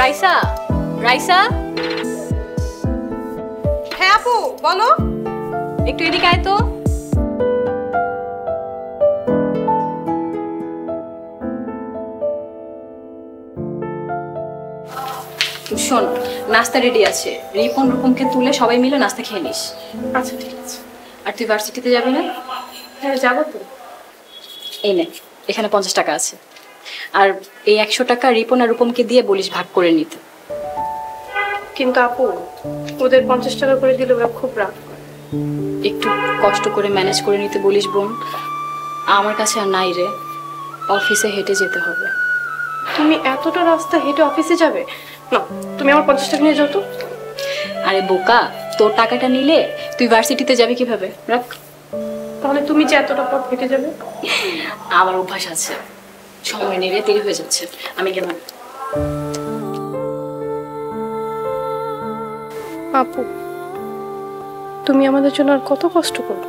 রাইসা, রাইসা। হ্যাঁ আপু বলো। একটু এদিকে আয় তো। শোন, নাস্তা রেডি আছে। রিপন রূপমকে তুলে সবাই মিলে নাস্তা খেয়ে নিস। আচ্ছা ঠিক আছে। আর তুই ভার্সিটিতে যাবি না? হ্যাঁ যাবো তো। এই নে, এখানে 50 টাকা আছে। আর এই 100 টাকা রিপন আর রূপমকে দিয়ে বলিস ভাগ করে নিতে। কিন্তু আপু ওদের 50 টাকা করে দিলে ওরা খুব রাগ করে। একটু কষ্ট করে ম্যানেজ করে নিতে বলিস বোন। আমার কাছে আর নাই রে, অফিসে হেঁটে যেতে হবে। তুমি এতটা রাস্তা হেঁটে অফিসে যাবে? না, তুমি আমার 50 টাকা নিয়ে যাও তো। আরে বোকা, তোর টাকাটা নিলে তুই ভার্সিটিতে যাবি কিভাবে? রাখ। তাহলে তুমি যে এতটা পথ হেঁটে যাবে? আমার অভ্যাস আছে। সময় নেই রে, দেরি হয়ে যাচ্ছে। আমি গেলাম। আপু তুমি আমাদের জন্য আর কত কষ্ট করবে?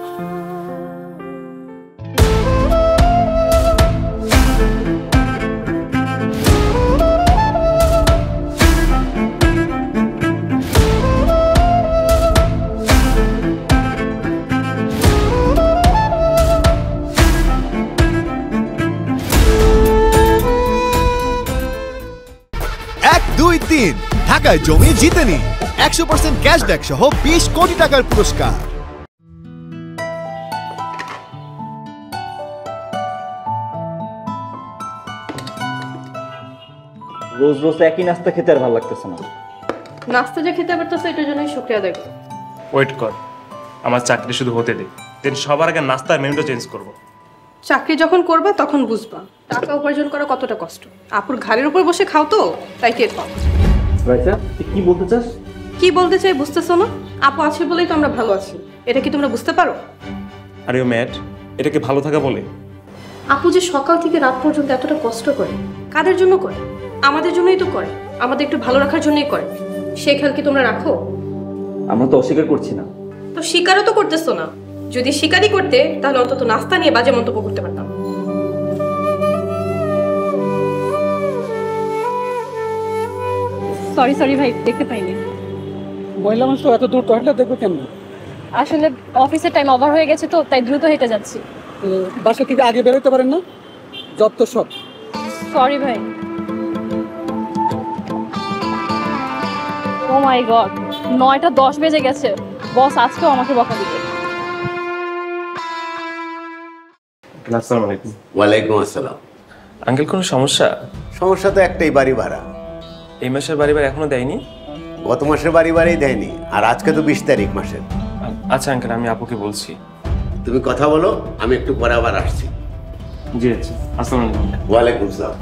ঢাকায় জমি জিতে নিন 100% ক্যাশব্যাক সহ 20 কোটি টাকার পুরস্কার। রোজ রোজ একই নাস্তা খেতে আর ভালো লাগতেছে না। নাস্তা যে খেতে পারতেছে এটার জন্যই শুকরিয়া আদায় করি। ওয়েট কর, আমার চাকরি শুধু হতে দে, দেন সবার আগে নাস্তার মেনুটা চেঞ্জ করব। চাকরি যখন করবা তখন বুঝবা টাকা উপার্জন করা কতটা কষ্ট। আপুর ঘাড়ের উপর বসে খাও তো, তাই টের পাও। রাইসা, তুই কি বলতে চাস? কি বলতে চাই বুঝতেছো না? আপু আছে বলেই তো আমরা ভালো আছি, এটা কি তোমরা বুঝতে পারো? আরে ও ম্যাট, এটাকে ভালো থাকা বলে? আপু যে সকাল থেকে রাত পর্যন্ত এতটা কষ্ট করে, কাদের জন্য করে? আমাদের জন্যই তো করে, আমাদের একটু ভালো রাখার জন্যই করে। সে খেয়াল কি তোমরা রাখো? আমরা তো অস্বীকার করছি না। তো স্বীকারও তো করতেছো না। যদি স্বীকারই করতে তাহলে অন্তত নাস্তা নিয়ে বাজে মন্তব্য করতে পারতাম। সরি সরি ভাই, দেখতে পাইনি। বললাম তো এত দূর টয়লেট দেখো কেন? আসলে অফিসের টাইম ওভার হয়ে গেছে তো, তাই দ্রুত হেঁটে যাচ্ছি। বাসা থেকে আগে বেরোতে পারেন না? যত সব। সরি ভাই। ও মাই গড, 9:10 বেজে গেছে। বস আজকেও আমাকে বকা দিবে। আসসালামু আলাইকুম। ওয়ালাইকুম আসসালাম। আঙ্কেল কোনো সমস্যা? সমস্যা তো একটাই, বাড়ি ভাড়া। এই মাসের বাড়ি ভাড়া এখনো দেয়নি? গত মাসের বাড়ি ভাড়াই দেয়নি, আর আজকে তো 20 তারিখ মাসের। আচ্ছা আঙ্কেল, আমি আপুকে বলছি, তুমি কথা বলো, আমি একটু পরে আবার আসছি। জি আচ্ছা, আসসালামু আলাইকুম। ওয়ালাইকুম আসসালাম।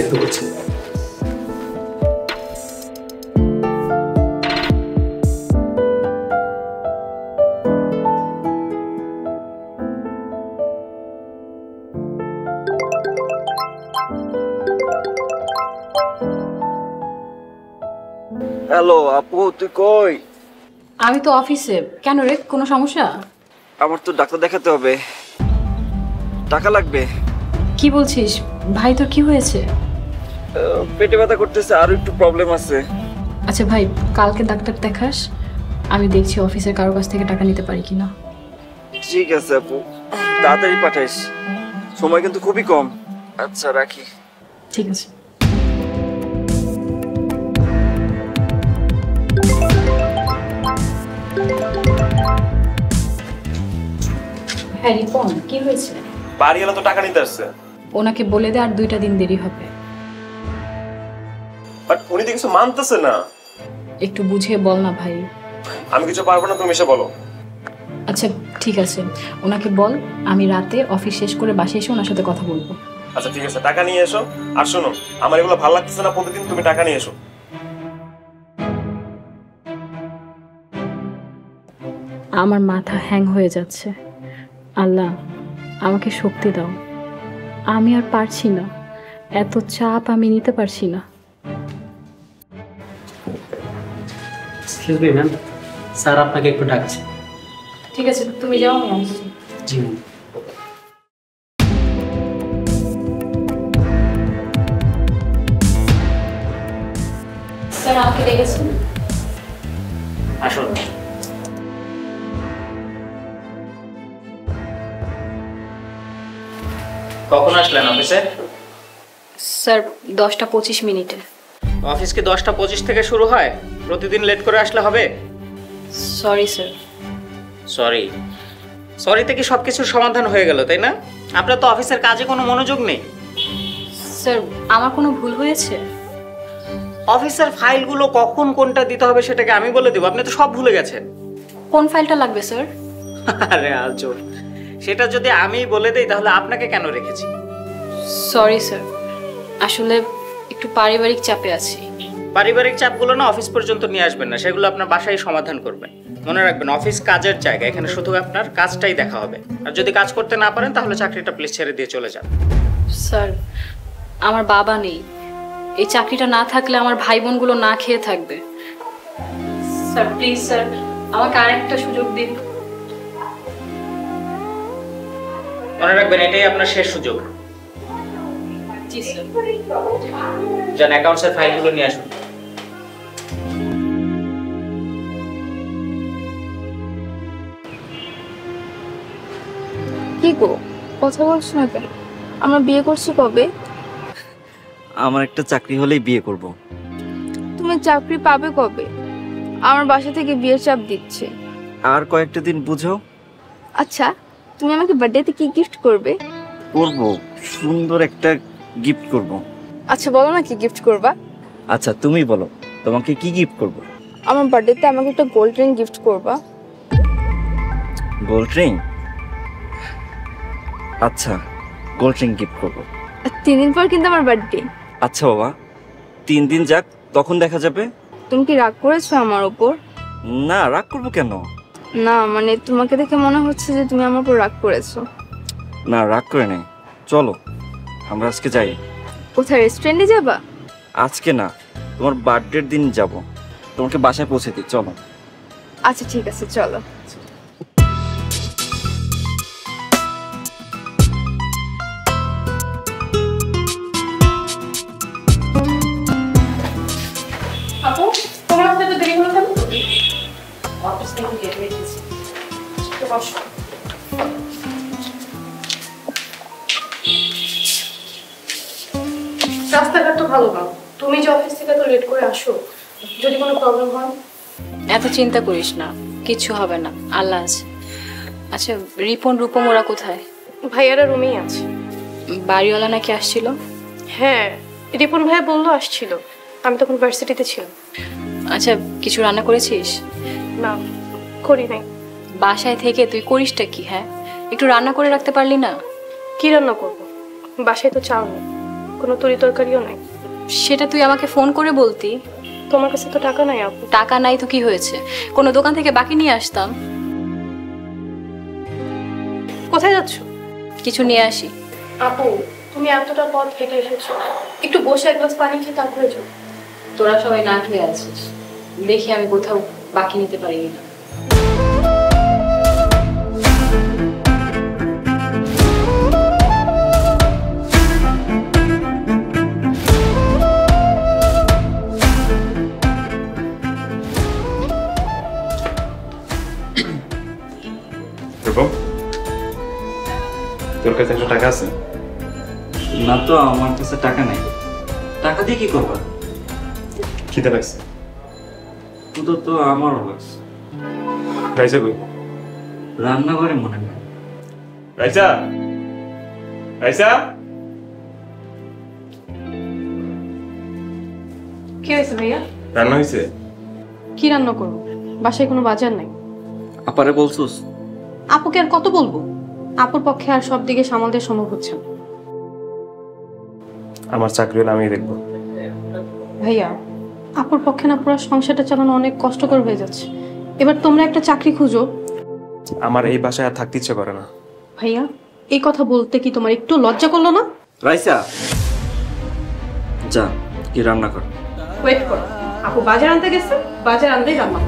দেখতে বলছি হ্যালো আপু, তুই কই? আমি তো অফিসে। কেন রে, কোনো সমস্যা? আমার তো ডাক্তার দেখাতে হবে, টাকা লাগবে। কি বলছিস ভাই, তোর কি হয়েছে? পেটে ব্যথা করতেছে আর একটু প্রবলেম আছে। আচ্ছা ভাই, কালকে ডাক্তার দেখাস, আমি দেখছি অফিসের কারো কাছ থেকে টাকা নিতে পারি কিনা। ঠিক আছে আপু, তাড়াতাড়ি পাঠাইস, সময় কিন্তু খুবই কম। আচ্ছা রাখি। ঠিক আছে। হ্যাঁ রিপন, কি হয়েছে? বাড়িওয়ালা তো টাকা নিতে আসছে। ওনাকে বলে দে আর 2টা দিন দেরি হবে। বাট উনি তো কিছু মানতেছে না। একটু বুঝিয়ে বল না ভাই। আমি কিছু পারবো না, তুমি এসে বলো। আচ্ছা ঠিক আছে, ওনাকে বল আমি রাতে অফিস শেষ করে বাসায় এসে ওনার সাথে কথা বলবো। আচ্ছা ঠিক আছে, টাকা নিয়ে এসো। আর শোনো, আমার এগুলো ভালো লাগতেছে না, প্রতিদিন তুমি টাকা নিয়ে এসো। আমার মাথা হ্যাং হয়ে যাচ্ছে। আল্লাহ আমাকে শক্তি দাও, আমি আর পারছি না, এত চাপ আমি নিতে পারছি না। এক্সকিউজ মি ম্যাম, স্যার আপনাকে একটু ডাকছে। ঠিক আছে তুমি যাও, আমি আসছি। জি ম্যাম। স্যার আমাকে ডেকেছেন? আসুন। কখন আসলেন অফিসে? স্যার 10:25। অফিস কি 10:25 থেকে শুরু হয়? প্রতিদিন লেট করে আসলে হবে? Sorry sir. সরি সরিতে কি সব কিছুর সমাধান হয়ে গেল, তাই না? আপনার তো অফিসের কাজে কোনো মনোযোগ নেই। স্যার আমার কোনো ভুল হয়েছে? অফিসের ফাইলগুলো কখন কোনটা দিতে হবে সেটাকে আমি বলে দেবো, আপনি তো সব ভুলে গেছেন। কোন ফাইলটা লাগবে স্যার? আরে আজব, সেটা যদি আমি বলে দেই তাহলে আপনাকে কেন রেখেছি? সরি স্যার, আসলে একটু পারিবারিক চাপে আছি। পারিবারিক চাপগুলো না অফিস পর্যন্ত নিয়ে আসবেন না, সেগুলো আপনার বাসায় সমাধান করবেন। মনে রাখবেন অফিস কাজের জায়গা, এখানে শুধু আপনার কাজটাই দেখা হবে। আর যদি কাজ করতে না পারেন তাহলে চাকরিটা প্লিজ ছেড়ে দিয়ে চলে যান। স্যার আমার বাবা নেই, এই চাকরিটা না থাকলে আমার ভাই বোনগুলো না খেয়ে থাকবে। স্যার প্লিজ স্যার আমাকে আরেকটা সুযোগ দিন। মনে রাখবেন এটাই আপনার শেষ সুযোগ। জি স্যার। যান অ্যাকাউন্টসের ফাইলগুলো নিয়ে আসুন। কি গো কথা বলছ না কেন? আমরা বিয়ে করছি কবে? আমার একটা চাকরি হলেই বিয়ে করব। তুমি চাকরি পাবে কবে? আমার বাসা থেকে বিয়ের চাপ দিচ্ছে। আর কয়েকটা দিন বুঝো। আচ্ছা তুমি আমাকে বার্থডেতে কি গিফট করবে? করব সুন্দর একটা গিফট করব। আচ্ছা বলো না কি গিফট করবা? আচ্ছা তুমি বলো তোমাকে কি গিফট করব? আমার বার্থডেতে আমাকে একটা গোল্ড রিং গিফট করবা। Gold ring? আচ্ছা গোল্ড রিং গিফট করব। 3 দিন পর কিন্তু আমার বার্থডে। আচ্ছা বাবা 3 দিন যাক তখন দেখা যাবে। তুমি কি রাগ করেছো আমার উপর? না রাগ করব কেন। না মানে তোমাকে দেখে মনে হচ্ছে যে তুমি আমার উপর রাগ করেছো। না রাগ করে নাই, চলো আমরা আজকে যাই। কোথায়? রেস্টুরেন্টে যাবা? আজকে না, তোমার বার্থডের দিন যাব। তোমাকে বাসায় পৌঁছে দিই, চলো। আচ্ছা ঠিক আছে চলো। আপু তোমার সাথে তো দেরি হলো কেন? অফিস থেকে গেট রেখেছি তো বস। রাস্তাঘাট তো ভালো না, তুমি যে অফিস থেকে তো লেট করে আসো, যদি কোনো প্রবলেম হয়? এত চিন্তা করিস না, কিছু হবে না, আল্লাহ আছে। আচ্ছা রিপন রূপম ওরা কোথায়? ভাইয়ারা রুমেই আছে। বাড়িওয়ালা নাকি আসছিল? হ্যাঁ রিপন ভাইয়া বললো আসছিল, আমি তখন ভার্সিটিতে ছিলাম। আচ্ছা কিছু রান্না করেছিস? না করি নাই। বাসায় থেকে তুই করিসটা কি? হ্যাঁ একটু রান্না করে রাখতে পারলি না? কি রান্না করবো? বাসায় তো চাও না, কোনো তরি তরকারিও নাই। সেটা তুই আমাকে ফোন করে বলতি। তোমার কাছে তো টাকা নাই। আপু টাকা নাই তো কি হয়েছে, কোনো দোকান থেকে বাকি নিয়ে আসতাম। কোথায় যাচ্ছ? কিছু নিয়ে আসি। আপু তুমি এতটা পথ হেঁটে এসেছো, একটু বসে এক গ্লাস পানি খেয়ে তারপরে যাও। তোরা সবাই না খেয়ে আছিস, দেখি আমি কোথাও বাকি নিতে পারি না। তোর কাছে একটা টাকা আছে? না তো আমার কাছে টাকা নেই। টাকা দিয়ে কি করবা? খিদে লাগছে। তোদের তো আমারও লাগছে। রাইসা কই? রান্নাঘরে মনে হয়। রাইসা, রাইসা কি হয়েছে ভাইয়া? রান্না হয়েছে। কি রান্না করবো? বাসায় কোনো বাজার নাই। আপারে বলছোস আপুকে আর কত বলবো, আপুর পক্ষে আর সব দিকে সামাল দেওয়া সম্ভব হচ্ছে না। আমার চাকরি হলে আমি দেখব। ভাইয়া, আপুর পক্ষে না পুরো সংসারটা চালানো অনেক কষ্টকর হয়ে যাচ্ছে। এবার তোমরা একটা চাকরি খুঁজো। আমার এই বাসায় আর থাকতে ইচ্ছে করে না। ভাইয়া, এই কথা বলতে কি তোমার একটু লজ্জা করলো না? রাইসা, যা কি রান্না কর। ওয়েট কর, আপু বাজার আনতে গেছে, বাজার আনতেই রান্না।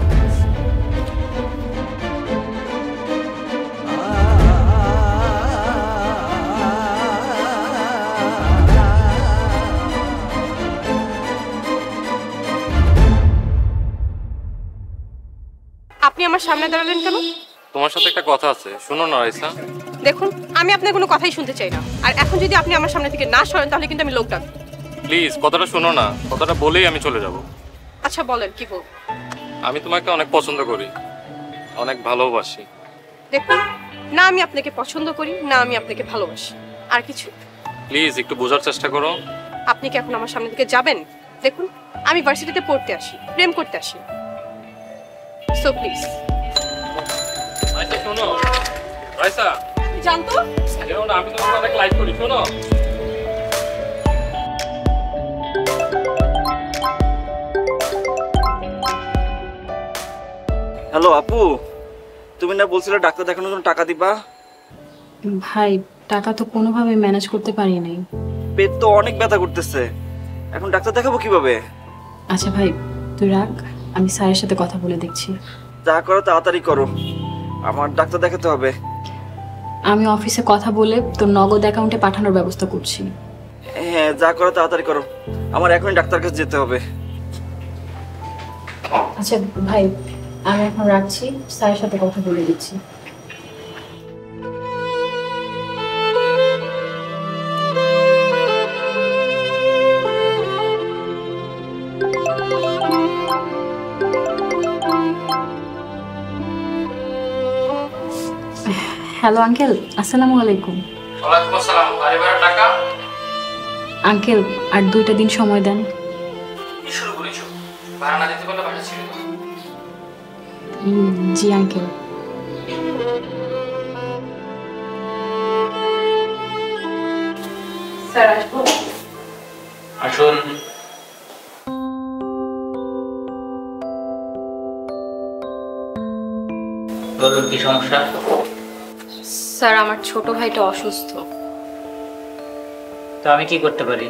আপনি আমার সামনে দাঁড়ালেন কেন? তোমার সাথে একটা কথা আছে, শুনো না রাইসা। দেখুন, আমি আপনার কোনো কথাই শুনতে চাই না, আর এখন যদি আপনি আমার সামনে থেকে না সরেন তাহলে কিন্তু আমি লোক ডাকব। প্লিজ কথাটা শুনো না, কথাটা বলেই আমি চলে যাব। আচ্ছা বলেন, কি বল? আমি তোমাকে অনেক পছন্দ করি, অনেক ভালোবাসি। দেখুন, না আমি আপনাকে পছন্দ করি, না আমি আপনাকে ভালোবাসি। আর কিছু? প্লিজ একটু বোঝার চেষ্টা করো। আপনি কি এখন আমার সামনে থেকে যাবেন? দেখুন, আমি ভার্সিটিতে পড়তে আসি, প্রেম করতে আসি। So please. আচ্ছা শোনো রাইসা, জানতো না আমি তোমাকে অনেক লাইক করি। শোনো, হ্যালো আপু, তুমি না বলছিলে ডাক্তার দেখানোর জন্য টাকা দিবা? ভাই, টাকা তো কোনোভাবে ম্যানেজ করতে পারি নাই। পেট তো অনেক ব্যথা করতেছে, এখন ডাক্তার দেখাবো কিভাবে? আচ্ছা ভাই তুই রাখ, আমি স্যারের সাথে কথা বলে দেখছি। যা করো তাড়াতাড়ি করো, আমার ডাক্তার দেখাতে হবে। আমি অফিসে কথা বলে তোর নগদ অ্যাকাউন্টে পাঠানোর ব্যবস্থা করছি। হ্যাঁ যা করো তাড়াতাড়ি করো, আমার এখনই ডাক্তার কাছে যেতে হবে। আচ্ছা ভাই আমি এখন রাখছি, স্যারের সাথে কথা বলে দিচ্ছি। হ্যালো আঙ্কেল, আসসালামু আলাইকুম। ওয়ালাইকুম আসসালাম। আরেবার টাকা আঙ্কেল, আর 2টা দিন সময় দেন। কি শুরু করেছো? ভাড়া না দিতে বলে ভাড়া ছিল তো। জি আঙ্কেল। স্যার আসবো? আসুন। বলুন কি সমস্যা? স্যার আমার ছোট ভাইটা অসুস্থ। তো আমি কি করতে পারি?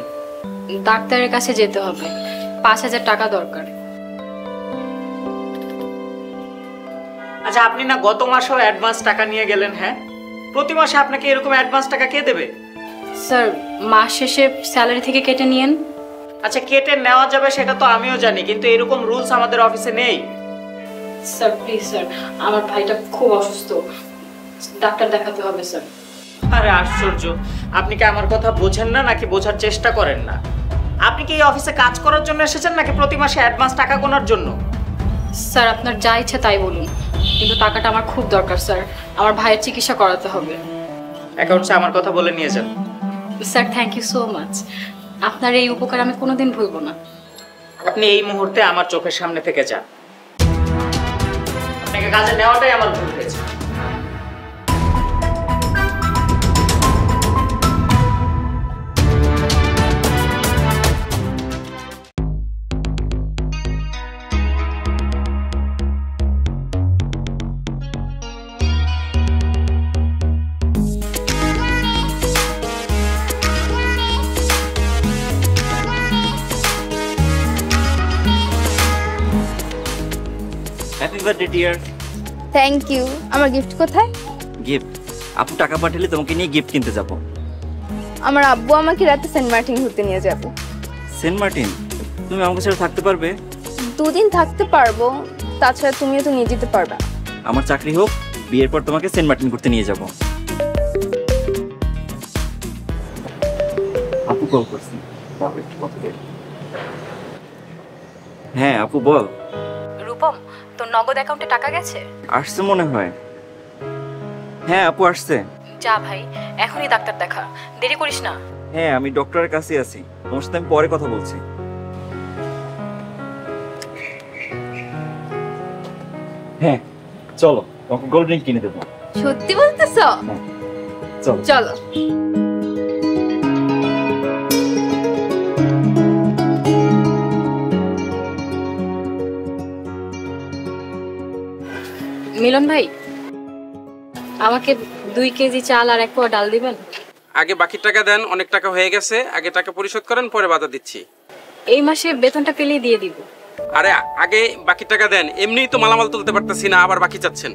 ডাক্তারের কাছে যেতে হবে, 5000 টাকা দরকার। আচ্ছা আপনি না গত মাসেও অ্যাডভান্স টাকা নিয়ে গেলেন। হ্যাঁ, প্রতি মাসে আপনাকে এরকম অ্যাডভান্স টাকা কে দেবে? স্যার মাস শেষে স্যালারি থেকে কেটে নিয়েন। আচ্ছা কেটে নেওয়া যাবে সেটা তো আমিও জানি, কিন্তু এরকম রুলস আমাদের অফিসে নেই। স্যার প্লিজ স্যার, আমার ভাইটা খুব অসুস্থ, ডাক্তার দেখাতে হবে স্যার। আরে আশ্চর্য, আপনি কি আমার কথা বোঝেন না নাকি বোঝার চেষ্টা করেন না? আপনি কি এই অফিসে কাজ করার জন্য এসেছেন নাকি প্রতি মাসে অ্যাডভান্স টাকা গোনার জন্য? স্যার আপনার যা ইচ্ছা তাই বলুন, কিন্তু টাকাটা আমার খুব দরকার স্যার, আমার ভাইয়ের চিকিৎসা করাতে হবে। অ্যাকাউন্টসে আমার কথা বলে নিয়ে যান। Sir thank you so much, আপনার এই উপকার আমি কোনোদিন ভুলব না। আপনি এই মুহূর্তে আমার চোখের সামনে থেকে যান, আপনাকে কাজে নেওয়াটাই আমার ভুল হয়েছে। Thank you. আমার গিফট কোথায়? গিফট? আপু টাকা পাঠালে তোমাকে নিয়ে গিফট কিনতে যাব। আমার আব্বু আমাকে রাতে সেন্ট মার্টিন ঘুরতে নিয়ে যাব। Saint Martin? তুমি আমার সাথে থাকতে পারবে? 2 দিন থাকতে পারবো, তাছাড়া তুমিও তো নিয়ে যেতে পারবে। আমার চাকরি হোক, বিয়ের পর তোমাকে সেন্ট মার্টিন ঘুরতে নিয়ে যাব। আপু কল করছি। হ্যাঁ আপু বল। রূপম, তোর নগদ অ্যাকাউন্টে টাকা গেছে? আসছে মনে হয়। হ্যাঁ আপু আসছে। যা ভাই এখনই ডাক্তার দেখা, দেরি করিস না। হ্যাঁ আমি ডক্টরের কাছে আছি, তোমার সাথে আমি পরে কথা বলছি। হ্যাঁ চলো, তোমাকে গোল্ড ড্রিঙ্ক কিনে দেবো। সত্যি বলতেছ? চলো। মিলন ভাই, আমাকে 2 কেজি চাল আর 1 পোয়া ডাল দিবেন। আগে বাকি টাকা দেন, অনেক টাকা হয়ে গেছে। আগে টাকা পরিশোধ করেন, পরে বাধা দিচ্ছি। এই মাসে বেতনটা পেলেই দিয়ে দিব। আরে আগে বাকি টাকা দেন, এমনিই তো মালামাল তুলতে পারতাছি না, আবার বাকি চাচ্ছেন।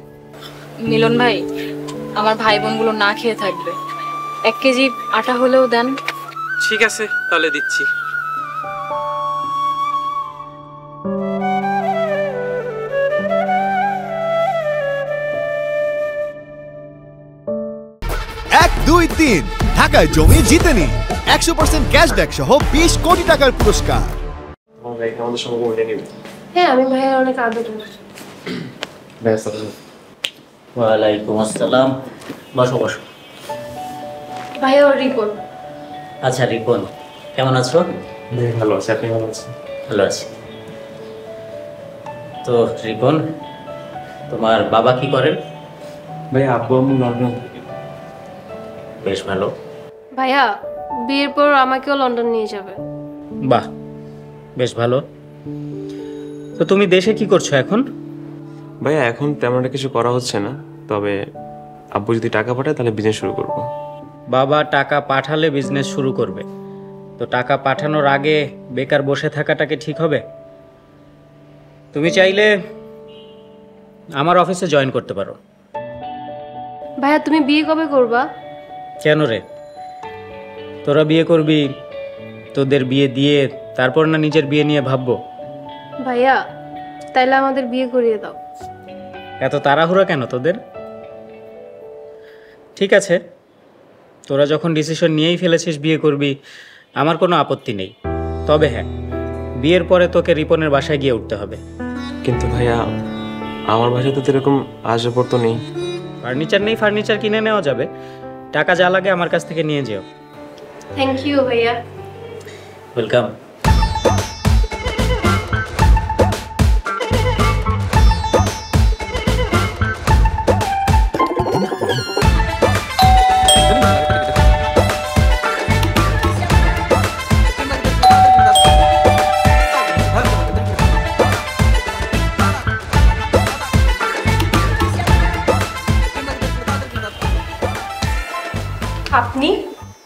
মিলন ভাই, আমার ভাই বোনগুলো না খেয়ে থাকবে, 1 কেজি আটা হলেও দেন। ঠিক আছে, তাহলে দিচ্ছি। ঢাকায় জমি জিতে নিন 100% ক্যাশব্যাক সহ 20 কোটি টাকার পুরস্কার। হ্যাঁ, আমি ভাই অনেক আদর করি। ওয়া আলাইকুম আসসালাম। বসো বসো। ভাই ও রিপন। আচ্ছা রিপন, কেমন আছো? ভালো আছি। আপনি কেমন আছেন? ভালো আছি। তো রিপন, তোমার বাবা কি করেন? ভাই আব্বু আম্মু লন্ডন। বেশ ভালো। ভাইয়া বিয়ের পর আমাকেও লন্ডন নিয়ে যাবে। বাহ, বেশ ভালো। তো তুমি দেশে কি করছো এখন? ভাইয়া এখন তেমন কিছু করা হচ্ছে না, তবে আব্বু যদি টাকা পাঠায় তাহলে বিজনেস শুরু করব। বাবা টাকা পাঠালে বিজনেস শুরু করবে, তো টাকা পাঠানোর আগে বেকার বসে থাকাটাকে ঠিক হবে? তুমি চাইলে আমার অফিসে জয়েন করতে পারো। ভাইয়া তুমি বিয়ে কবে করবা? কেন রে, তোরা বিয়ে করবি, তোদের বিয়ে দিয়ে তারপর না নিজের বিয়ে নিয়ে ভাববো? ভাইয়া তাইলে আমাদের বিয়ে করিয়ে দাও। এত তাড়াহুড়া কেন তোদের? ঠিক আছে, তোরা যখন ডিসিশন নিয়েই ফেলেছিস বিয়ে করবি, আমার কোনো আপত্তি নেই। তবে হ্যাঁ, বিয়ের পরে তোকে রিপনের বাসায় গিয়ে উঠতে হবে। কিন্তু ভাইয়া আমার বাসায় তো এরকম আসবাবপত্র তো নেই। ফার্নিচার নেই? ফার্নিচার কিনে নেওয়া যাবে, টাকা যা লাগে আমার কাছ থেকে নিয়ে যেও। থ্যাংক ইউ ভাইয়া। ওয়েলকাম।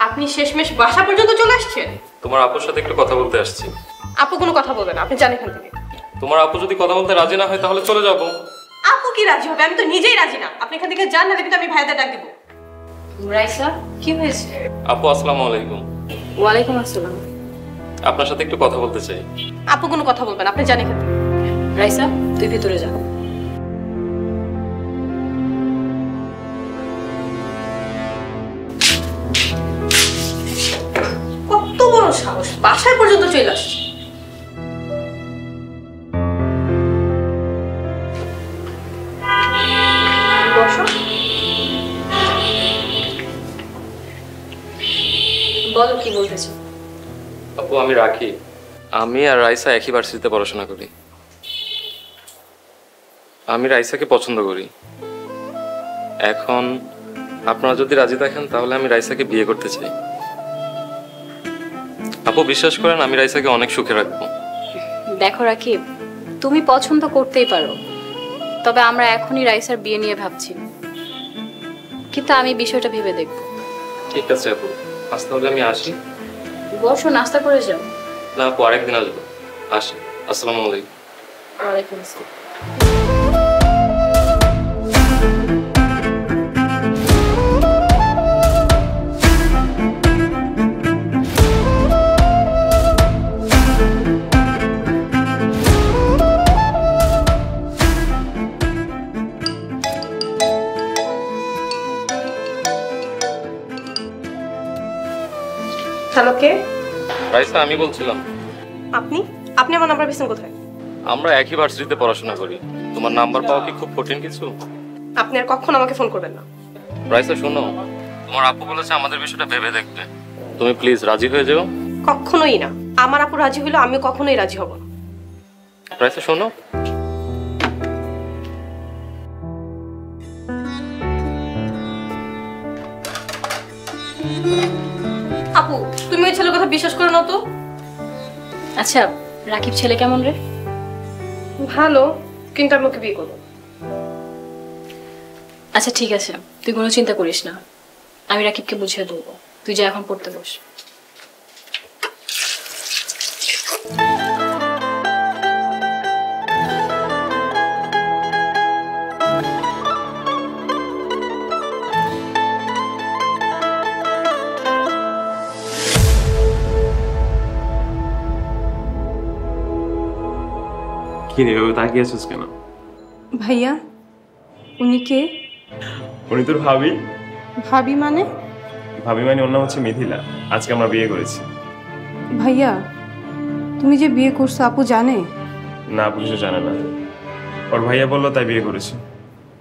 আপনি শেষমেশ বাসা পর্যন্ত চলে আসছেন? তোমার আপুর সাথে একটু কথা বলতে আসছি। আপু কোনো কথা বলবে না, আপনি যান এখান থেকে। তোমার আপু যদি কথা বলতে রাজি না হয় তাহলে চলে যাব। আপু কি রাজি হবে? আমি তো নিজেই রাজি না। আপনি এখান থেকে যান, না হলে আমি ভাইয়াদের ডাক দেব। রাইসা, কি হয়েছে? আপু আসসালামু আলাইকুম। ওয়া আলাইকুম আসসালাম। আপনার সাথে একটু কথা বলতে চাই। আপু কোনো কথা বলবেন না, আপনি যান এখান থেকে। রাইসা তুই ভিতরে যা। বাসায় পর্যন্ত চলে আসছে। বলো কি বলতেছ? আপু আমি রাখি। আমি আর রাইসা একই ভার্সিটিতে পড়াশোনা করি। আমি রাইসাকে পছন্দ করি। এখন আপনারা যদি রাজি থাকেন তাহলে আমি রাইসাকে বিয়ে করতে চাই। আপু বিশ্বাস করেন, আমি রাইসাকে অনেক সুখে রাখবো। দেখো রাকিব, তুমি পছন্দ করতেই পারো, তবে আমরা এখনই রাইসার বিয়ে নিয়ে ভাবছি না, কিন্তু আমি বিষয়টা ভেবে দেখব। ঠিক আছে আপু, আজ তাহলে আমি আসি। বসো, নাস্তা করে যাও। না আপু, আরেকদিন আসবো। আসি, আসসালামু আলাইকুম। ওয়ালাইকুম আসসালাম। রাইসা, আমি বলছিলাম। আপনি আপনি আমার নাম্বার পেয়েছেন কোথায়? আমরা একই ভার্সিটিতে পড়াশোনা করি। তোমার নাম্বার পাওয়া কি খুব কঠিন কিছু? আপনি আর কখনো আমাকে ফোন করবেন না। রাইসা শোনো, তোমার আপু বলেছে আমাদের বিষয়টা ভেবে দেখতে। তুমি প্লিজ রাজি হয়ে যাও। কখনোই না। আমার আপু রাজি হলো, আমি কখনোই রাজি হব না। রাইসা শোনো, আপু তুমি ওই ছেলের কথা বিশ্বাস করে নাও তো। আচ্ছা রাকিব ছেলে কেমন রে? ভালো, কিন্তু আমি ওকে বিয়ে করবো। আচ্ছা ঠিক আছে, তুই কোনো চিন্তা করিস না, আমি রাকিবকে বুঝিয়ে দেবো। তুই যা এখন পড়তে বস। কেন ভাইয়া, উনি কে? উনি তোর ভাবি। ভাবি মানে? ভাবি মানে ওর নাম হচ্ছে মিথিলা, আজকে আমরা বিয়ে করেছি। ভাইয়া তুমি যে বিয়ে করছো আপু জানে না? আপু কিছু জানে না, ওর ভাইয়া বললো তাই বিয়ে করেছে।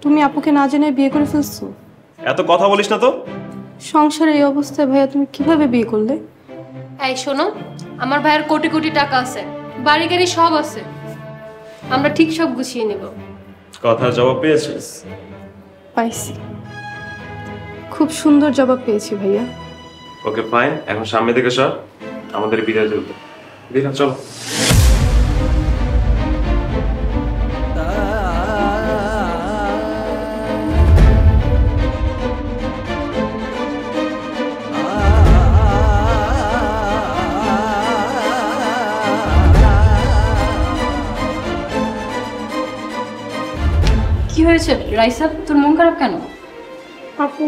তুমি আপুকে না জেনে বিয়ে করে ফেলছো? এত কথা বলিস না তো, সংসারের এই অবস্থায় ভাইয়া তুমি কিভাবে বিয়ে করলে? এই শোনো, আমার ভাইয়ের কোটি কোটি টাকা আছে, বাড়ি গাড়ি সব আছে, আমরা ঠিক সব গুছিয়ে নেব। কথা জবাব পেয়েছিস? পাইছি, খুব সুন্দর জবাব পেয়েছি ভাইয়া। ওকে ফাইন, এখন সামনে থেকে সর, আমাদের বিদায় চলবে। দেখা চলো। রাইসা তোর মন খারাপ কেন? আপু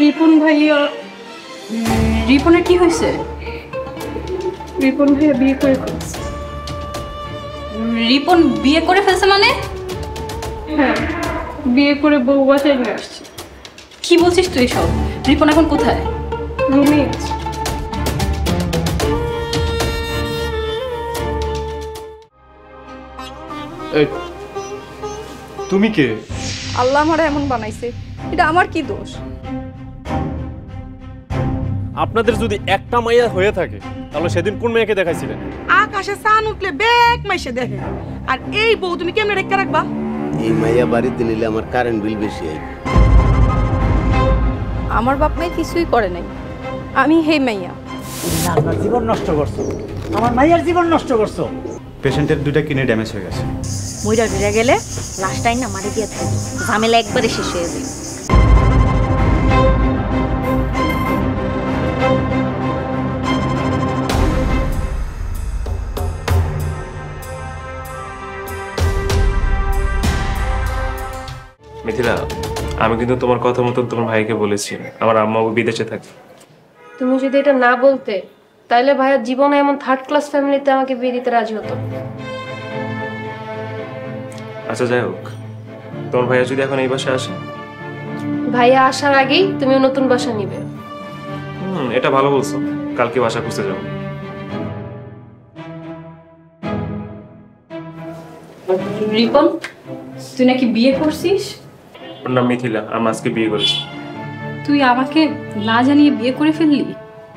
রিপন ভাইয়া। রিপনের কি হয়েছে? রিপন ভাইয়া বিয়ে করে ফেলছে। রিপন বিয়ে করে ফেলছে মানে? হ্যাঁ, বিয়ে করে বউ বাসায় নিয়ে আসছে। কি বলছিস তুই সব? রিপন এখন কোথায়? রুমে। তুমি কে? আল্লাহ আমারে এমন বানাইছে, এটা আমার কি দোষ? আপনাদের যদি একটা মাইয়া হয়ে থাকে তাহলে সেদিন কোন মেয়েকে দেখাইছিলেন? আকাশে চাঁদ উঠলে বেক মাইশে দেখে, আর এই বউ তুমি কেমনে রেখে রাখবা? এই মাইয়া বাড়িতে নিলে আমার কারেন্ট বিল বেশি হয়। আমার বাপ মাই কিছুই করে নাই, আমি হেই মাইয়া। আমার জীবন নষ্ট করছো, আমার মাইয়ার জীবন নষ্ট করছো। পেশেন্টের দুইটা কিডনি ড্যামেজ হয়ে গেছে, মইরা ভিড়া গেলে লাস্ট টাইম না মারি দিয়ে থাকি, ঝামেলা একবারে শেষ হয়ে যায়। মিথিলা, আমি কিন্তু তোমার কথা মতো তোমার ভাইকে বলেছি আমার আম্মা বিদেশে থাকে। তুমি যদি এটা না বলতে তাহলে ভাইয়ের জীবনে এমন থার্ড ক্লাস ফ্যামিলিতে আমাকে বিয়ে দিতে রাজি হতো। আচ্ছা যাই হোক, তোমার ভাইয়া যদি এখন এই বাসায় আসে? ভাইয়া আসার আগেই তুমি নতুন বাসা নিবে। এটা ভালো বলছো, কালকে বাসা খুঁজতে যাও। রিপন তুই নাকি বিয়ে করছিস? ওর নাম মিথিলা, আমি আজকে বিয়ে করেছি। তুই আমাকে না জানিয়ে বিয়ে করে ফেললি?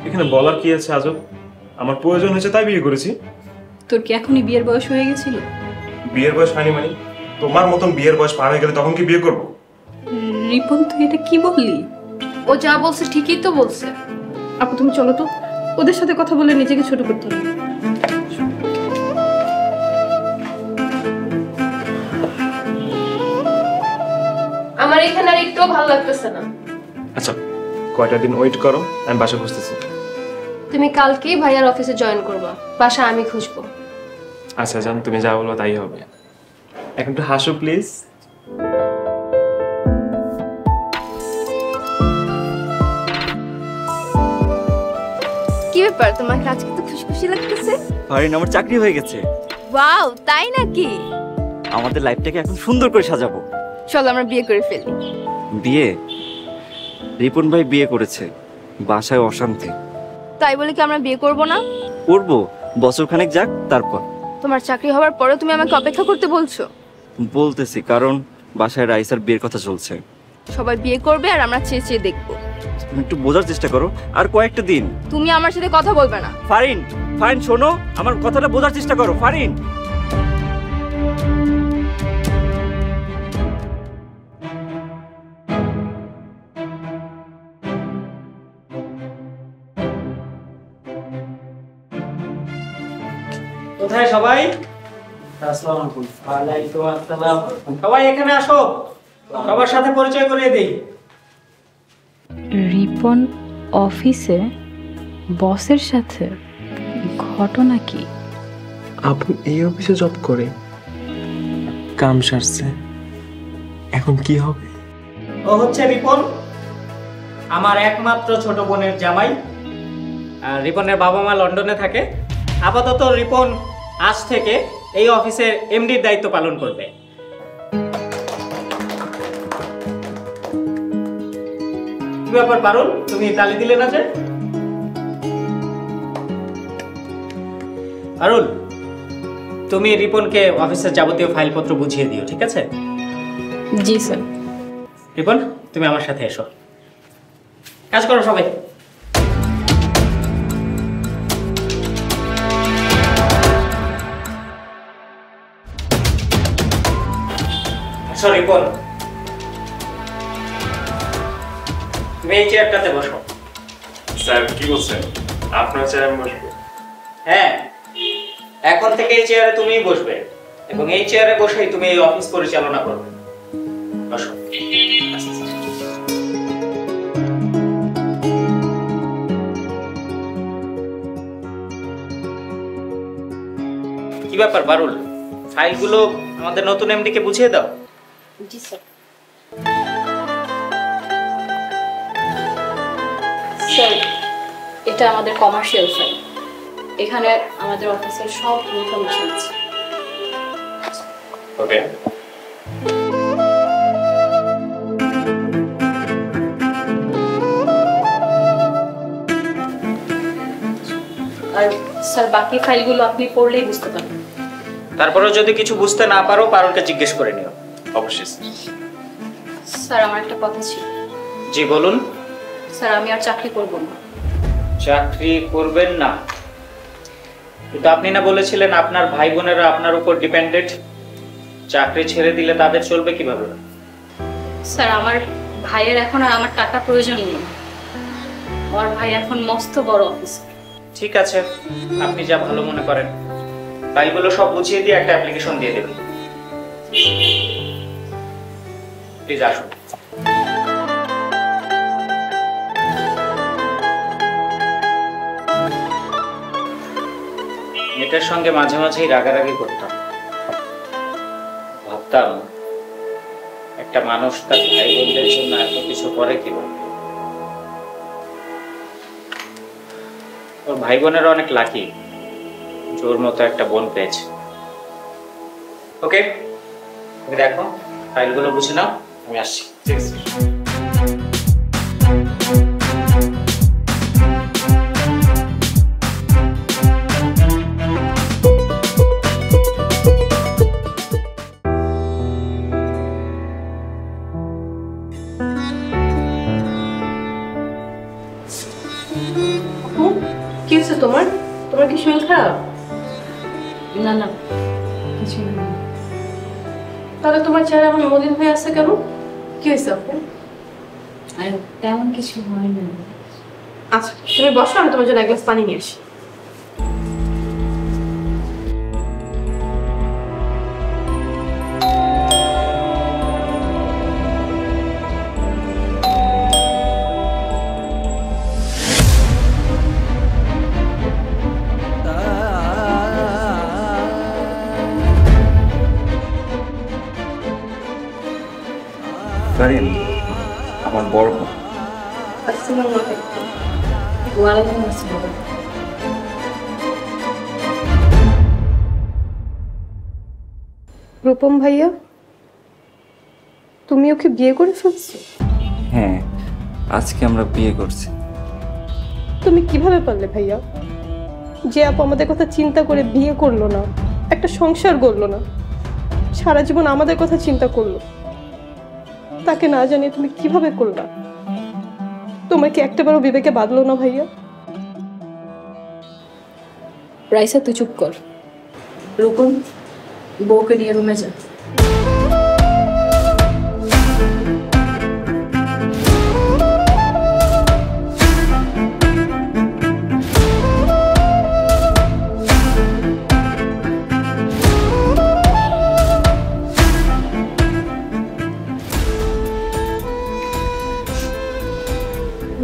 এখানে বলার কি আছে? আজব, আমার প্রয়োজন হয়েছে তাই বিয়ে করেছি। তোর কি এখনই বিয়ের বয়স হয়ে গেছিল? বিয়ের বয়স হয়নি মানে? তোমার মতন বিয়ের বয়স পার হয়ে গেলে তখন কি বিয়ে করব? রিপন তুই এটা কি বললি? ও যা বলছে ঠিকই তো বলছে। আপু তুমি চলো তো, ওদের সাথে কথা বলে নিজেকে ছোট করতে হবে। আমার এখানে আর একটু ভালো লাগতেছে না। আচ্ছা কয়টা দিন ওয়েট করো, আমি বাসা খুঁজতেছি। তুমি কালকেই ভাইয়ার অফিসে জয়েন করবা, বাসা আমি খুঁজবো। আচ্ছা জান, তুমি যা বলবো তাই হবে। এখন একটু হাসো প্লিজ। কি ব্যাপার তোমাকে আজকে তো খুশি খুশি লাগতেছে? আরে আমার চাকরি হয়ে গেছে। ওয়াও, তাই নাকি? আমাদের লাইফটাকে এখন সুন্দর করে সাজাবো, চলো আমরা বিয়ে করে ফেলি। বিয়ে? রিপন ভাই বিয়ে করেছে, বাসায় অশান্তি। তাই বলে কি আমরা বিয়ে করব না? করব, বছরখানেক যাক তারপর। তোমার চাকরি হওয়ার পরে তুমি আমাকে অপেক্ষা করতে বলছো? বলতেছি, কারণ বাসায় রাইসার বিয়ের কথা চলছে, সবাই বিয়ে করবে আর আমরা চেয়ে চেয়ে দেখব। তুমি একটু বোঝার চেষ্টা করো, আর কয়েকটা দিন। তুমি আমার সাথে কথা বলবে না? ফারিন, ফারিন শোনো, আমার কথাটা বোঝার চেষ্টা করো। ফারিন কোথায় সবাই? আসসালামু আলাইকুম। ওয়ালাইকুম আসসালাম। সবাই এখানে আসো, সবার সাথে পরিচয় করিয়ে দেই। রিপন অফিসে বসের সাথে, ঘটনা কি? আপু এই অফিসে জব করে, কাম সারছে, এখন কি হবে? ও হচ্ছে রিপন, আমার একমাত্র ছোট বোনের জামাই। আর রিপনের বাবা মা লন্ডনে থাকে। আপাতত রিপন আজ থেকে এই অফিসের এমডির দায়িত্ব পালন করবে। কি ব্যাপার পারুল, তুমি তালি দিলে না যে? পারুল, তুমি রিপনকে অফিসের যাবতীয় ফাইলপত্র বুঝিয়ে দিও, ঠিক আছে? জি স্যার। রিপন, তুমি আমার সাথে এসো, কাজ করো সবাই। রিপন, তুমি এই চেয়ারটাতে বসো। স্যার কি বলছেন? আপনার চেয়ারে আমি বসবো? হ্যাঁ, এখন থেকে এই চেয়ারে তুমিই বসবে এবং এই চেয়ারে বসেই তুমি এই অফিস পরিচালনা করবে। বসো। কি ব্যাপার পারুল, ফাইলগুলো আমাদের নতুন এমডিকে বুঝিয়ে দাও। জি স্যার। স্যার, এটা আমাদের কমার্শিয়াল ফাইল, এখানে আমাদের অফিসের সব ইনফরমেশন আছে। ওকে, আর স্যার বাকি ফাইলগুলো আপনি পড়লেই বুঝতে পারবেন। তারপরেও যদি কিছু বুঝতে না পারো, পারুলকে জিজ্ঞেস করে নিও। অবশ্যই। স্যার আমার একটা কথা ছিল। জি বলুন। স্যার আমি আর চাকরি করব না। চাকরি করবেন না? কিন্তু আপনি না বলেছিলেন আপনার ভাই বোনেরা আপনার উপর ডিপেন্ডেন্ট, চাকরি ছেড়ে দিলে তাদের চলবে কিভাবে? স্যার আমার ভাইয়ের এখন আমার টাকা প্রয়োজন নেই, আমার ভাই এখন মস্ত বড় অফিসার। ঠিক আছে, আপনি যা ভালো মনে করেন। ফাইলগুলো সব বুঝিয়ে দিয়ে একটা অ্যাপ্লিকেশন দিয়ে দেবেন। প্লিজ আসুন। এটার সঙ্গে মাঝে মাঝেই রাগারাগি করতাম, ভাবতাম একটা মানুষ তার ভাই বোনদের জন্য এত কিছু করে কিভাবে। ওর ভাই বোনেরা অনেক লাকি, জোর মতো একটা বোন পেয়েছে। ওকে, দেখো ফাইলগুলো বুঝে নাও, আমি আসছি। ঠিক আছে। কি হয়েছে তোমার? তোমার কি শরীর খারাপ? না না কিছু না। তাহলে তোমার চেহারা এখন মলিন হয়ে আছে কেন? কি হয়েছে? আর তেমন কিছু হয় না। আচ্ছা তুমি বসো, আমি তোমার জন্য এক গ্লাস পানি নিয়ে আসি। আমার বড় বোন। রূপম ভাইয়া, তুমি ওকে বিয়ে করে ফেলছো? হ্যাঁ, আজকে আমরা বিয়ে করছি। তুমি কিভাবে পারলে ভাইয়া? যে আপু আমাদের কথা চিন্তা করে বিয়ে করলো না, একটা সংসার করলো না, সারা জীবন আমাদের কথা চিন্তা করলো, তাকে না জানিয়ে তুমি কিভাবে করলা? তোমার কি একটাবারও বিবেকে বাঁধলো না ভাইয়া? রাইসা তুই চুপ কর। রূপম, বউকে নিয়ে রুমে যা।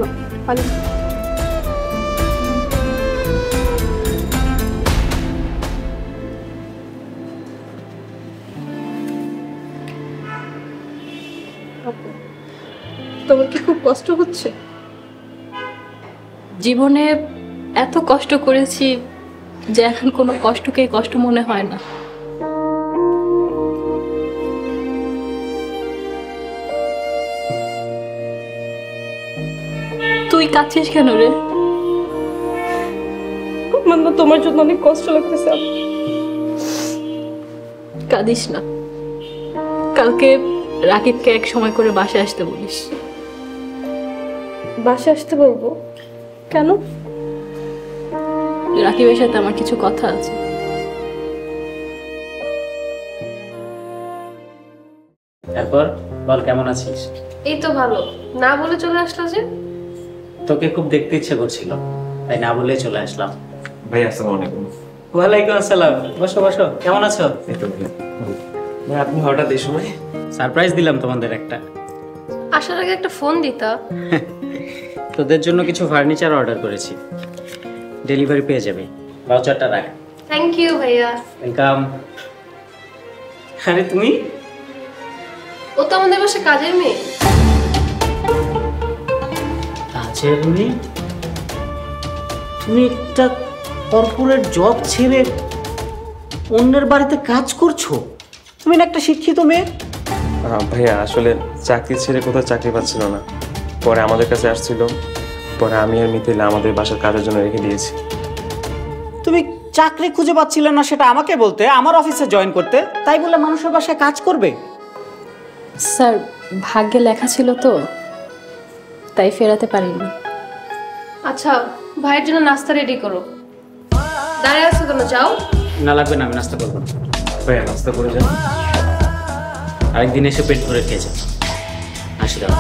No, Palu. তোমার কি খুব কষ্ট হচ্ছে? জীবনে এত কষ্ট করেছি যে এখন কোনো কষ্টকেই কষ্ট মনে হয় না। তুই কাঁদছিস কেন রে? তোমার জন্য অনেক কষ্ট লাগতেছে। কাঁদিস না, কালকে রাকিবকে এক সময় করে বাসায় আসতে বলিস। বাসায় আসতে বলবো কেন? রাকিবের সাথে আমার কিছু কথা আছে। তারপর বল, কেমন আছিস? এই তো ভালো। না বলে চলে আসলো যে? তোকে খুব দেখতে ইচ্ছে করছিল, তাই না বলে চলে আসলাম। ভাই আসসালামু আলাইকুম। ওয়ালাইকুম আসসালাম। বসো বসো। কেমন আছো? এই তো ভালো। ভাই আপনি হঠাৎ এই সময়? সারপ্রাইজ দিলাম তোমাদের একটা। আসার আগে একটা ফোন দিতা। তোদের জন্য কিছু ফার্নিচার অর্ডার করেছি, ডেলিভারি পেয়ে যাবে। ভাউচারটা রাখ। থ্যাংক ইউ ভাইয়া। ওয়েলকাম। আরে তুমি? ও তো আমাদের বাসা কাজের মেয়ে। কাজের মেয়ে? তুমি একটা কর্পোরেট জব ছেড়ে অন্যের বাড়িতে কাজ করছো? তুমি না একটা শিক্ষিত মেয়ে। ভাইয়া আসলে চাকরি ছেড়ে কোথাও চাকরি পাচ্ছিল না, পরে আমাদের কাছে আসছিল, পরে আমি আর মিথিল আমাদের বাসার কাজের জন্য রেখে দিয়েছি। তুমি চাকরি খুঁজে পাচ্ছিলে না সেটা আমাকে বলতে, আমার অফিসে জয়েন করতে, তাই বলে মানুষের বাসায় কাজ করবে? স্যার ভাগ্যে লেখা ছিল তো, তাই ফেরাতে পারিনি। আচ্ছা ভাইয়ের জন্য নাস্তা রেডি করো। দাঁড়িয়ে আছো কেন, যাও। না লাগবে না, আমি নাস্তা করবো না। ভাইয়া নাস্তা করে যাও, আরেকদিন এসে পেট ভরে খেয়ে যাও। আসি দাও।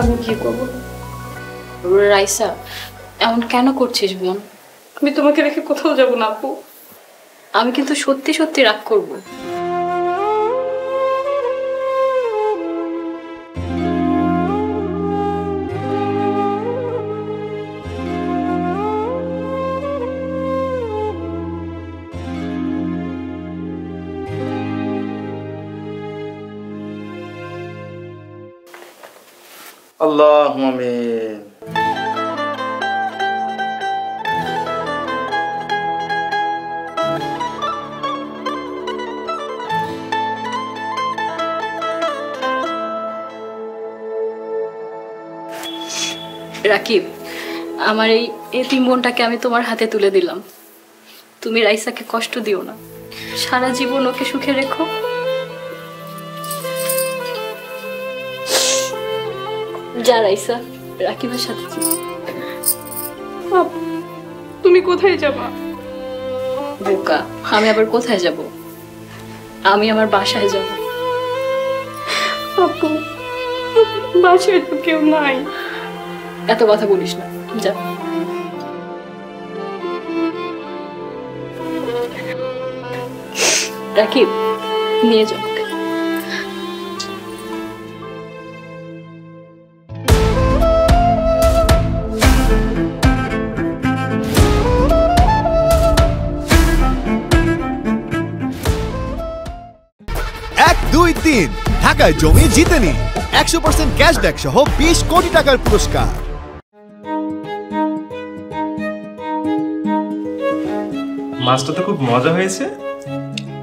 আমি কি করবো? রাইসা এমন কেন করছিস বোন? আমি তোমাকে রেখে কোথাও যাবো না আপু। আমি কিন্তু সত্যি সত্যি রাগ করবো। আল্লাহুম্মা আমিন। রাকিব, আমার এই এতিম বোনটাকে আমি তোমার হাতে তুলে দিলাম। তুমি রাইসাকে কষ্ট দিও না, সারা জীবন ওকে সুখে রেখো। যা রাইসা, রাকিবের সাথে। তুমি কোথায় যাবা? বোকা, আমি আবার কোথায় যাব? আমি আমার বাসায় যাব। আপু বাসায় তো কেউ নাই। এত কথা বলিস না, যা। রাকিব নিয়ে যাও। ঢাকায় জমি জিতে নিন 100% ক্যাশব্যাক সহ 20 কোটি টাকার পুরস্কার। মাছটা তো খুব মজা হয়েছে।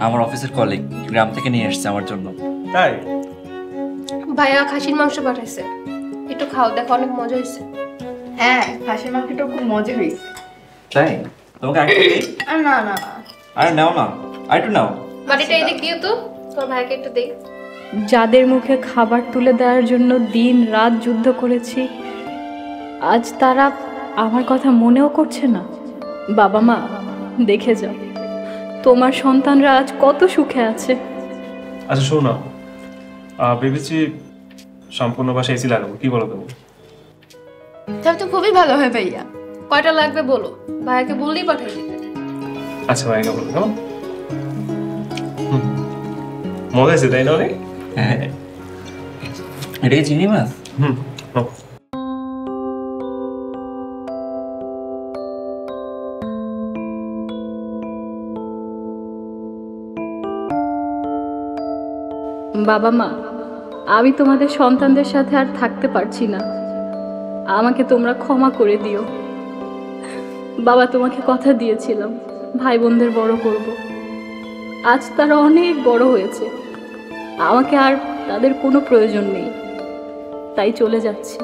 আমার অফিসের কলিগ গ্রাম থেকে নিয়ে এসেছে আমার জন্য। তাই? ভাইয়া খাসির মাংস পাঠাইছে, একটু খাও, দেখো অনেক মজা হয়েছে। হ্যাঁ খাসির মাংসটা খুব মজা হয়েছে। তাই? তোমাকে আগে দেই। না না, আরে নাও না, আরেকটু নাও। বাড়িটা এদিকে দিও তো, তোমার ভাইকে একটু দেই। যাদের মুখে খাবার তুলে দেওয়ার জন্য দিন রাত যুদ্ধ করেছি, আজ তারা আমার কথা মনেও করছে না। বাবা মা, দেখে যাও তোমার সন্তানরা আজ কত সুখে আছে। আচ্ছা শোনো, ভেবেছি সম্পূর্ণ বাসায় এসি লাগাবো, কি বলো তুমি? তাহলে তো খুবই ভালো হয় ভাইয়া। কয়টা লাগবে বলো, ভাইয়াকে বললেই পাঠাই দিবে। আচ্ছা ভাইয়াকে বলো। কেমন মজা আছে তাই না? অনেক এটাকে চিনি মাছ। হুম, বাবা মা, আমি তোমাদের সন্তানদের সাথে আর থাকতে পারছি না, আমাকে তোমরা ক্ষমা করে দিও। বাবা, তোমাকে কথা দিয়েছিলাম ভাই বোনদের বড় করব, আজ তারা অনেক বড় হয়েছে, আমাকে আর তাদের কোনো প্রয়োজন নেই, তাই চলে যাচ্ছি।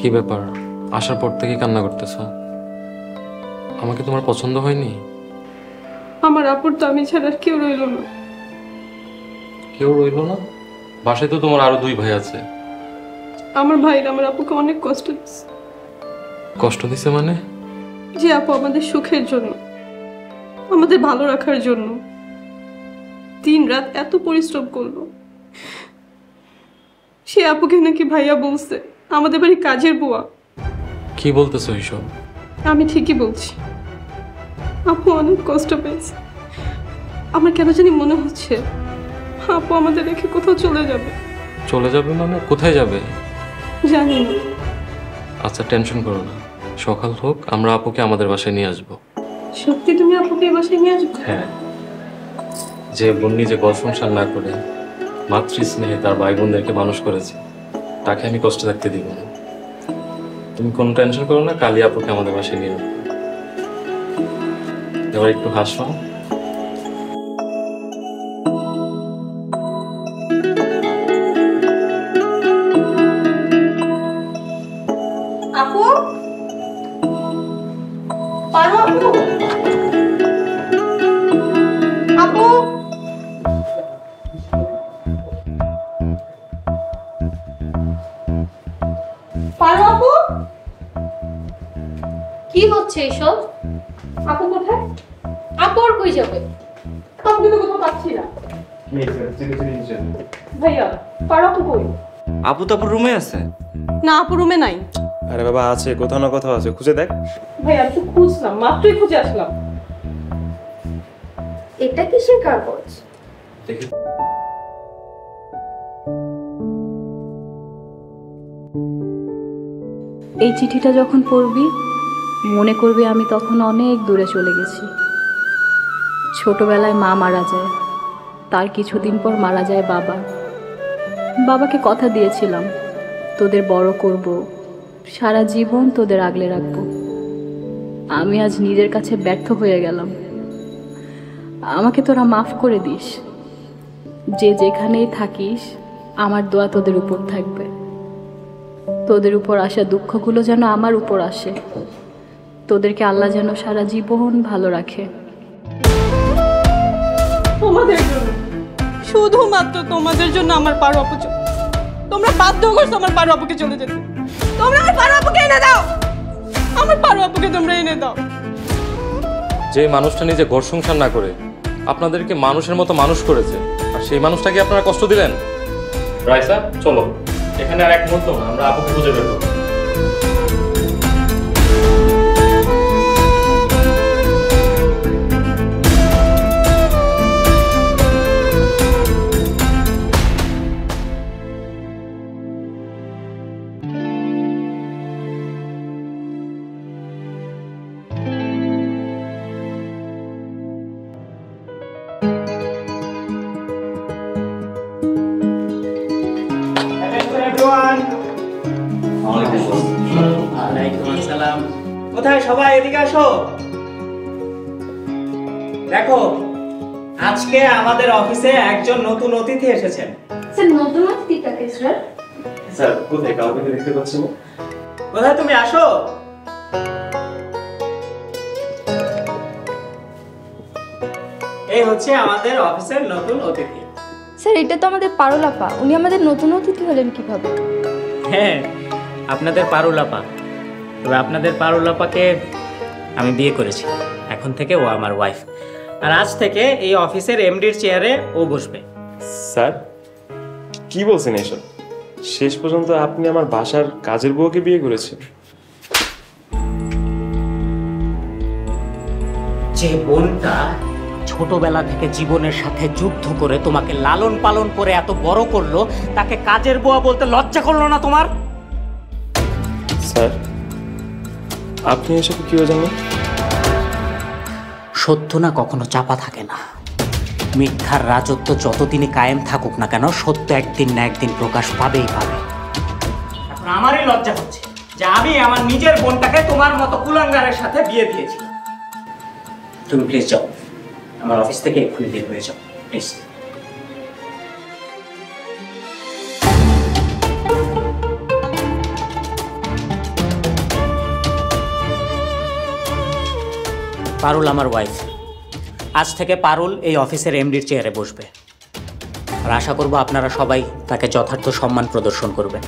কি ব্যাপার, আসার পর থেকে কান্না করতেছ? আমাকে তোমার পছন্দ হয়নি? আমার আপুর তো আমি ছাড়া কেউ রইল না। কেউ রইল না? বাসায় তো তোমার আরো দুই ভাই আছে। আমার ভাইরা আমার আপুকে অনেক কষ্ট দিছে। কষ্ট দিছে মানে? যে আপু আমাদের সুখের জন্য, আমাদের ভালো রাখার জন্য দিন রাত এত পরিশ্রম করলো, সে আপুকে নাকি ভাইয়া বলছে আমাদের বাড়ি কাজের বুয়া। কি বলতেছো এইসব? আমি ঠিকই বলছি, আপু অনেক কষ্ট পেয়েছে। আমার কেন জানি মনে হচ্ছে আপু আমাদের রেখে কোথাও চলে যাবে। চলে যাবে মানে কোথায় যাবে জানি না। আচ্ছা টেনশন করো না, সকাল হোক আমরা আপুকে আমাদের বাসায় নিয়ে আসবো। সত্যি তুমি আপুকে বাসায় নিয়ে আসবে? হ্যাঁ, যে বোন নিজে ঘর সংসার না করে মাতৃস্নেহে তার ভাই বোনদেরকে মানুষ করেছে, তাকে আমি কষ্ট থাকতে দিব না। তুমি কোনো টেনশন করো না, কালই আপুকে আমাদের বাসায় নিয়ে আসবো। এবার একটু হাসো। আপু, পারো আপু, আপু পারো, আপু কি হচ্ছে এসব? আপু কোথায়? আপু আর কই যাবে? আপু তো কোথাও পাচ্ছি না। ভাইয়া, পারো আপু কই? আপু তো আপুর রুমে আছে। না, আপু রুমে নাই। আরে বাবা, আছে, কোথাও না কোথাও আছে, খুঁজে দেখ। ভাইয়া আমি খুঁজলাম, মাত্রই খুঁজে আসলাম। এটা কিসের কাগজ? দেখি। এই চিঠিটা যখন পড়বি মনে করবি আমি তখন অনেক দূরে চলে গেছি। ছোটবেলায় মা মারা যায়, তার কিছুদিন পর মারা যায় বাবা। বাবাকে কথা দিয়েছিলাম তোদের বড় করব, সারা জীবন তোদের আগলে রাখব। আমি আজ নিজের কাছে ব্যর্থ হয়ে গেলাম, আমাকে তোরা মাফ করে দিস। যে যেখানেই থাকিস আমার দোয়া তোদের উপর থাকবে, তোদের উপর আসা দুঃখগুলো যেন আমার উপর আসে। তোদেরকে আল্লাহ যেন সারা জীবন ভালো রাখে। তোমাদের জন্য, শুধুমাত্র তোমাদের জন্য আমার পারো আপু। তোমরা বাধ্য করছো আমার পারো আপুকে চলে যেতে। তোমরা আমার পারো আপুকে এনে দাও, আমার পারো আপুকে তোমরা এনে দাও। যে মানুষটা নিজে ঘর সংসার না করে আপনাদেরকে মানুষের মতো মানুষ করেছে, আর সেই মানুষটাকে আপনারা কষ্ট দিলেন। রাইসা চলো, এখানে আর এক মুহূর্ত না, আমরা আপুকে খুঁজে বের করব। দেখো আজকে আমাদের অফিসে একজন নতুন অতিথি এসেছেন। স্যার নতুন অতিথিটাকে স্যার স্যার কোথায় কাউকে দেখতে পাচ্ছি না। কোথায় তুমি আসো। এই হচ্ছে আমাদের অফিসের নতুন অতিথি। স্যার এটা তো আমাদের পারুলাপা, উনি আমাদের নতুন অতিথি হলেন কিভাবে? হ্যাঁ আপনাদের পারুলাপা, তবে আপনাদের পারুলাপাকে আমি বিয়ে করেছি, এখন থেকে ও আমার ওয়াইফ, আর আজ থেকে এই অফিসের এমডির চেয়ারে ও বসবে। স্যার কি বলছেন এসব, শেষ পর্যন্ত আপনি আমার বাসার কাজের বউকে বিয়ে করেছেন? যে বোনটা ছোটবেলা থেকে জীবনের সাথে যুদ্ধ করে তোমাকে লালন পালন করে এত বড় করলো, তাকে কাজের বুয়া বলতে লজ্জা করলো না তোমার? স্যার আপনি এসব কি জানেন? সত্য না কখনো চাপা থাকে না, মিথ্যার রাজত্ব যতদিনে কায়েম থাকুক না কেন সত্য একদিন না একদিন প্রকাশ পাবেই পাবে। এখন আমারই লজ্জা হচ্ছে যে আমি আমার নিজের বোনটাকে তোমার মতো কুলাঙ্গারের সাথে বিয়ে দিয়েছি। তুমি প্লিজ যাও, আমার অফিস থেকে এক্ষুনি বের হয়ে যাও প্লিজ। পারুল আমার ওয়াইফ, আজ থেকে পারুল এই অফিসের এমডির চেয়ারে বসবে, আর আশা করব আপনারা সবাই তাকে যথার্থ সম্মান প্রদর্শন করবেন।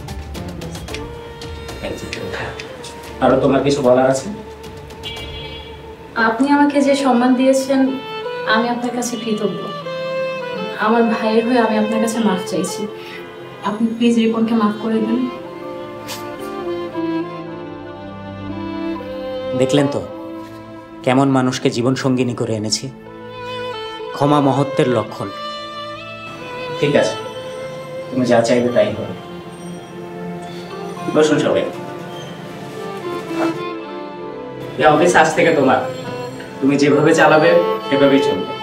আর তোমার কিছু বলার আছে? আপনি আমাকে যে সম্মান দিয়েছেন আমি আপনার কাছে কৃতজ্ঞ। আমার ভাইয়ের হয়ে আমি আপনার কাছে মাফ চাইছি, আপনি প্লিজ রিপনকে মাফ করে দিন। দেখলেন তো কেমন মানুষকে জীবন সঙ্গিনী করে এনেছি। ক্ষমা মহত্বের লক্ষণ। ঠিক আছে তুমি যা চাইবে তাই করবে। বসুন সবাই। এই অফিস আজ থেকে তোমার, তুমি যেভাবে চালাবে সেভাবেই চলবে।